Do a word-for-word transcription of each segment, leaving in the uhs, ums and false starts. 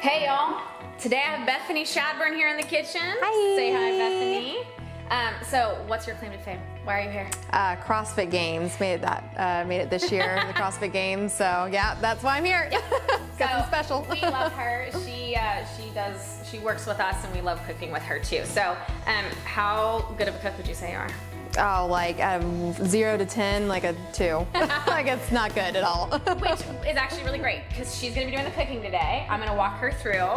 Hey y'all, today I have Bethany Shadburn here in the kitchen. Hi. Say hi, Bethany. Um, so what's your claim to fame? Why are you here? Uh, CrossFit Games, made it that, uh, made it this year, the CrossFit Games, so yeah, that's why I'm here. Yep. Something so special. We love her, she, uh, she does, she works with us and we love cooking with her too. So um, how good of a cook would you say you are? Oh, like um, zero to ten, like a two. Like it's not good at all. Which is actually really great because she's gonna be doing the cooking today. I'm gonna walk her through.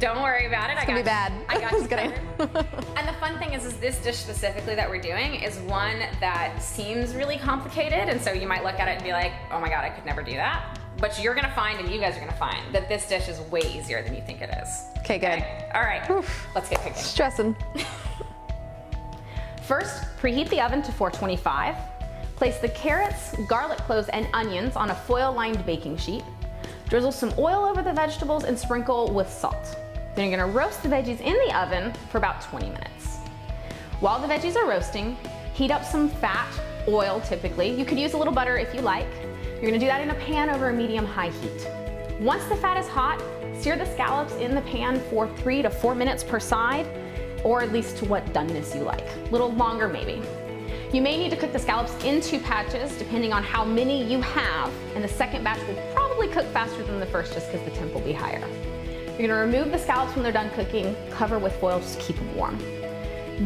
Don't worry about it. It's I gonna got be you. bad. I got you covered. And the fun thing is, is this dish specifically that we're doing is one that seems really complicated, and so you might look at it and be like, oh my god, I could never do that. But you're gonna find, and you guys are gonna find, that this dish is way easier than you think it is. Okay, good. Okay. All right, oof. Let's get cooking. Stressing. First, preheat the oven to four twenty-five. Place the carrots, garlic cloves, and onions on a foil-lined baking sheet. Drizzle some oil over the vegetables and sprinkle with salt. Then you're gonna roast the veggies in the oven for about twenty minutes. While the veggies are roasting, heat up some fat, oil typically. You could use a little butter if you like. You're gonna do that in a pan over a medium-high heat. Once the fat is hot, sear the scallops in the pan for three to four minutes per side, or at least to what doneness you like. A little longer maybe. You may need to cook the scallops in two batches depending on how many you have, and the second batch will probably cook faster than the first just because the temp will be higher. You're gonna remove the scallops when they're done cooking, cover with foil just to keep them warm.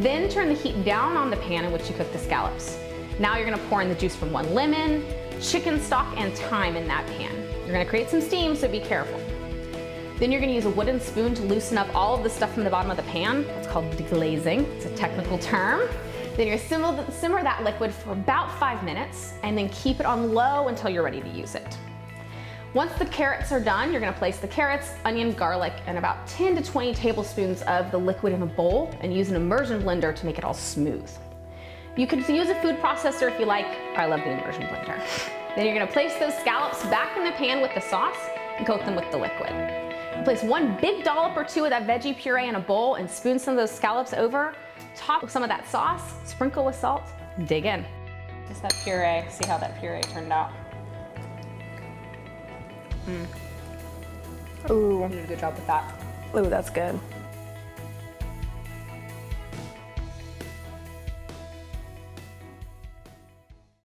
Then turn the heat down on the pan in which you cook the scallops. Now you're gonna pour in the juice from one lemon, chicken stock, and thyme in that pan. You're gonna create some steam, so be careful. Then you're gonna use a wooden spoon to loosen up all of the stuff from the bottom of the pan. It's called deglazing, it's a technical term. Then you're gonna simmer that liquid for about five minutes and then keep it on low until you're ready to use it. Once the carrots are done, you're gonna place the carrots, onion, garlic, and about ten to twenty tablespoons of the liquid in a bowl and use an immersion blender to make it all smooth. You could use a food processor if you like. I love the immersion blender. Then you're gonna place those scallops back in the pan with the sauce and coat them with the liquid. Place one big dollop or two of that veggie puree in a bowl and spoon some of those scallops over, top with some of that sauce, sprinkle with salt, dig in. Just that puree, see how that puree turned out. Mm. Ooh. You did a good job with that. Ooh, that's good.